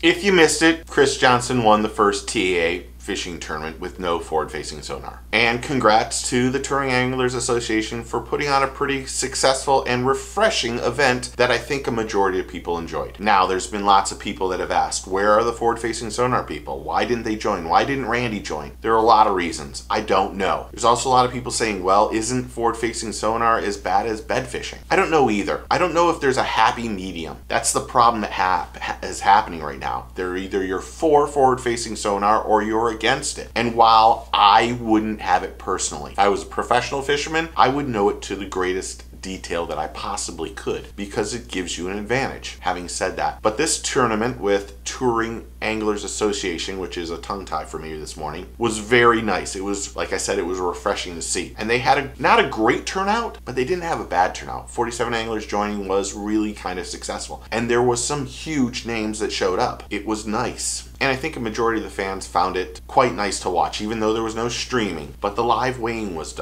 If you missed it, Chris Johnston won the first TAA fishing tournament with no forward-facing sonar. And congrats to the Touring Anglers Association for putting on a pretty successful and refreshing event that I think a majority of people enjoyed. Now, there's been lots of people that have asked, where are the forward-facing sonar people? Why didn't they join? Why didn't Randy join? There are a lot of reasons. I don't know. There's also a lot of people saying, well, isn't forward-facing sonar as bad as bed fishing? I don't know either. I don't know if there's a happy medium. That's the problem that is happening right now. They're either you're for forward-facing sonar or you're against it. And while I wouldn't have it personally, if I was a professional fisherman, I would know it to the greatest detail that I possibly could because it gives you an advantage. Having said that, but this tournament with Touring Anglers Association, which is a tongue tie for me this morning, was very nice. It was, like I said, it was refreshing to see. And they had not a great turnout, but they didn't have a bad turnout. 47 anglers joining was really kind of successful. And there was some huge names that showed up. It was nice. And I think a majority of the fans found it quite nice to watch, even though there was no streaming. But the live weigh-in was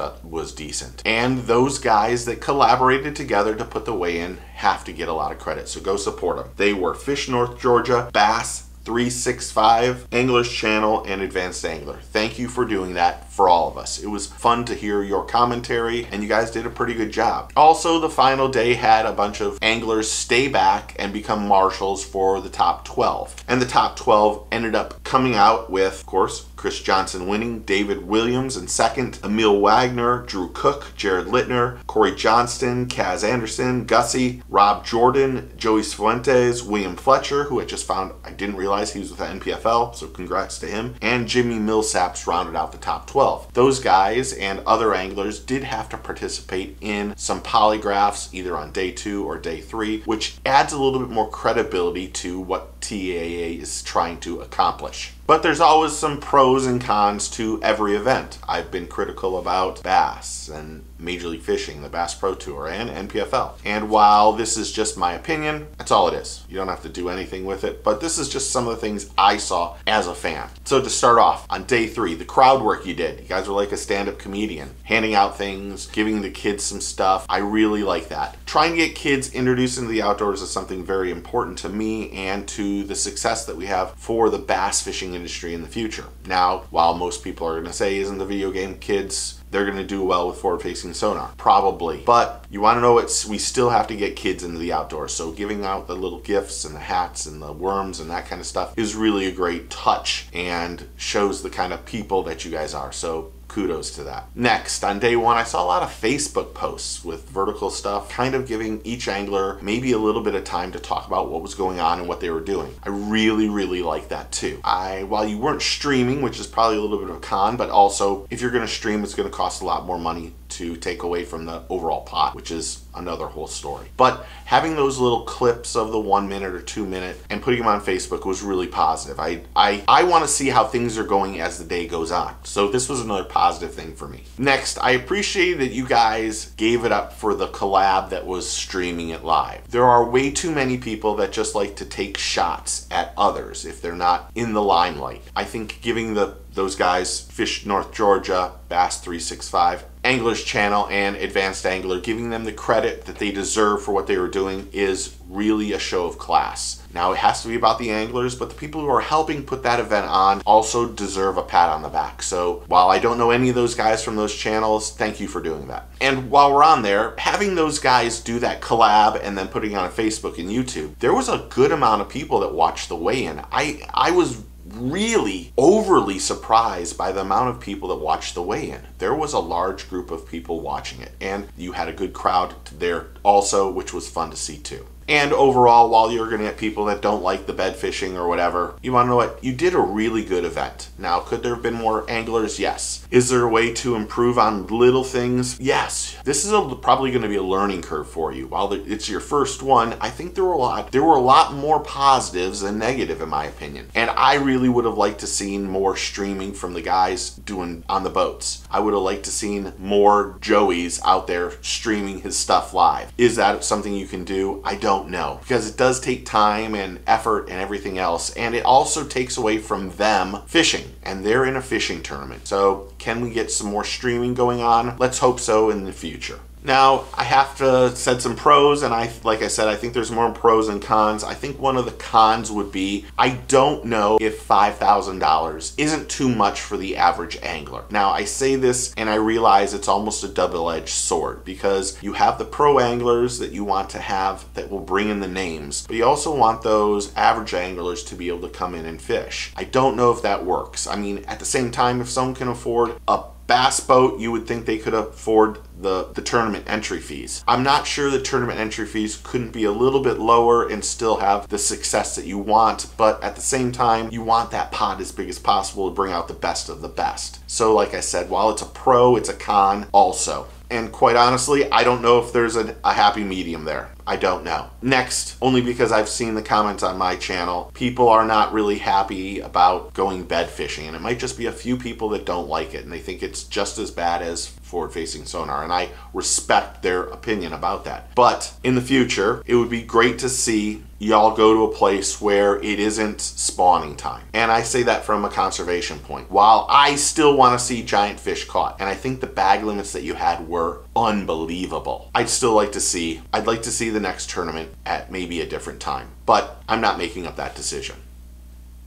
decent. And those guys that collaborated together to put the weigh-in have to get a lot of credit, so go support them. They were Fish North Georgia, Bass 365, Anglers Channel, and Advanced Angler. Thank you for doing that for all of us. It was fun to hear your commentary, and you guys did a pretty good job. Also, the final day had a bunch of anglers stay back and become marshals for the top 12. And the top 12 ended up coming out with, of course, Chris Johnston winning, David Williams in second, Emil Wagner, Drew Cook, Jared Littner, Corey Johnston, Kaz Anderson, Gussie, Rob Jordan, Joey Fuentes, William Fletcher, who I just found I didn't realize he was with the NPFL, so congrats to him, and Jimmy Millsaps rounded out the top 12. Those guys and other anglers did have to participate in some polygraphs either on day 2 or day 3, which adds a little bit more credibility to what TAA is trying to accomplish. But there's always some pros and cons to every event. I've been critical about Bass and Major League Fishing, the Bass Pro Tour, and NPFL. And while this is just my opinion, that's all it is. You don't have to do anything with it, but this is just some of the things I saw as a fan. So to start off, on day 3, the crowd work you did. You guys were like a stand-up comedian, handing out things, giving the kids some stuff. I really like that. Trying to get kids introduced into the outdoors is something very important to me and to the success that we have for the bass fishing industry in the future. Now, while most people are going to say, isn't the video game kids, they're going to do well with forward-facing sonar? Probably. But you want to know, we still have to get kids into the outdoors. So giving out the little gifts and the hats and the worms and that kind of stuff is really a great touch and shows the kind of people that you guys are. So kudos to that. Next, on day 1, I saw a lot of Facebook posts with vertical stuff, kind of giving each angler maybe a little bit of time to talk about what was going on and what they were doing. I really, really like that too. While you weren't streaming, which is probably a little bit of a con, but also if you're going to stream, it's going to cost a lot more money to take away from the overall pot, which is another whole story. But having those little clips of the 1 minute or 2 minute and putting them on Facebook was really positive. I want to see how things are going as the day goes on. So this was another positive thing for me. Next, I appreciate that you guys gave it up for the collab that was streaming it live. There are way too many people that just like to take shots at others if they're not in the limelight. I think giving those guys, Fish North Georgia, Bass 365, Anglers Channel, and Advanced Angler, giving them the credit that they deserve for what they were doing is really a show of class. Now, it has to be about the anglers, but the people who are helping put that event on also deserve a pat on the back. So while I don't know any of those guys from those channels, thank you for doing that. And while we're on there, having those guys do that collab and then putting it on Facebook and YouTube, there was a good amount of people that watched the weigh-in. I was really overly surprised by the amount of people that watched the weigh-in. There was a large group of people watching it, and you had a good crowd there also, which was fun to see too. And overall, while you're going to get people that don't like the bed fishing or whatever, you want to know what? You did a really good event. Now, could there have been more anglers? Yes. Is there a way to improve on little things? Yes. This is probably going to be a learning curve for you. While it's your first one, I think there were a lot more positives than negative, in my opinion. And I really would have liked to seen more streaming from the guys doing on the boats. I would have liked to seen more Joeys out there streaming his stuff live. Is that something you can do? I don't know, because it does take time and effort and everything else, and it also takes away from them fishing, and they're in a fishing tournament. So can we get some more streaming going on? Let's hope so in the future. Now, I have to set some pros, and like I said, I think there's more pros and cons. I think one of the cons would be, I don't know if $5,000 isn't too much for the average angler. Now, I say this and I realize it's almost a double-edged sword, because you have the pro anglers that you want to have that will bring in the names, but you also want those average anglers to be able to come in and fish. I don't know if that works. I mean, at the same time, if someone can afford a bass boat, you would think they could afford the tournament entry fees. I'm not sure the tournament entry fees couldn't be a little bit lower and still have the success that you want, but at the same time, you want that pot as big as possible to bring out the best of the best. So like I said, while it's a pro, it's a con also. And quite honestly, I don't know if there's a happy medium there. I don't know. Next, only because I've seen the comments on my channel, people are not really happy about going bed fishing, and it might just be a few people that don't like it and they think it's just as bad as forward-facing sonar, and I respect their opinion about that. But in the future, it would be great to see y'all go to a place where it isn't spawning time. And I say that from a conservation point. While I still want to see giant fish caught, and I think the bag limits that you had were unbelievable, I'd like to see the next tournament at maybe a different time, but I'm not making up that decision.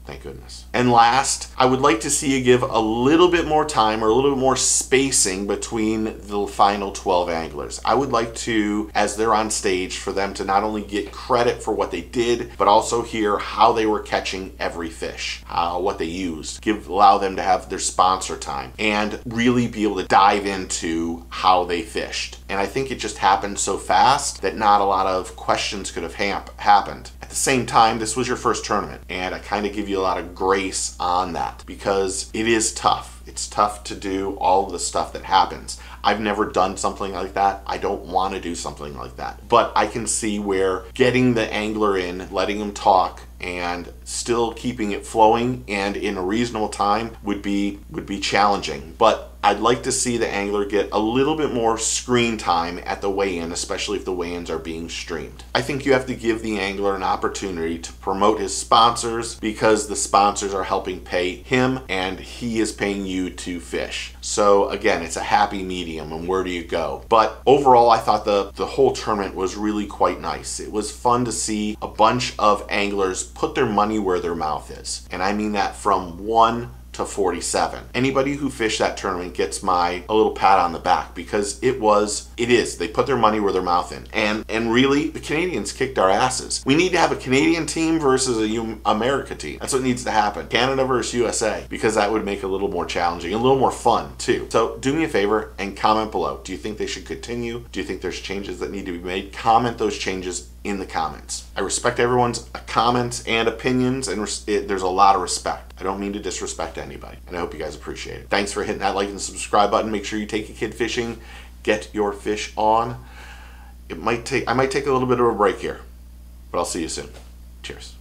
Thank goodness. And last, I would like to see you give a little bit more time or a little bit more spacing between the final 12 anglers. I would like to, as they're on stage, for them to not only get credit for what they did, but also hear how they were catching every fish, what they used, allow them to have their sponsor time, and really be able to dive into how they fished. And I think it just happened so fast that not a lot of questions could have happened. At the same time, this was your first tournament, and I kind of give you a lot of grace on that, because it is tough. It's tough to do all of the stuff that happens. I've never done something like that. I don't want to do something like that, but I can see where getting the angler in, letting him talk, and still keeping it flowing and in a reasonable time would be challenging. But I'd like to see the angler get a little bit more screen time at the weigh-in, especially if the weigh-ins are being streamed. I think you have to give the angler an opportunity to promote his sponsors, because the sponsors are helping pay him and he is paying you to fish. So again, it's a happy medium, and where do you go? But overall, I thought the whole tournament was really quite nice. It was fun to see a bunch of anglers put their money where their mouth is. And I mean that from 1 to 47. Anybody who fished that tournament gets a little pat on the back, because it is. They put their money where their mouth is. And really, the Canadians kicked our asses. We need to have a Canadian team versus an America team. That's what needs to happen. Canada versus USA, because that would make it a little more challenging, a little more fun too. So do me a favor and comment below. Do you think they should continue? Do you think there's changes that need to be made? Comment those changes in the comments. I respect everyone's comments and opinions, and there's a lot of respect. I don't mean to disrespect anybody, and I hope you guys appreciate it. Thanks for hitting that like and subscribe button. Make sure you take a kid fishing, get your fish on. I might take a little bit of a break here, but I'll see you soon. Cheers.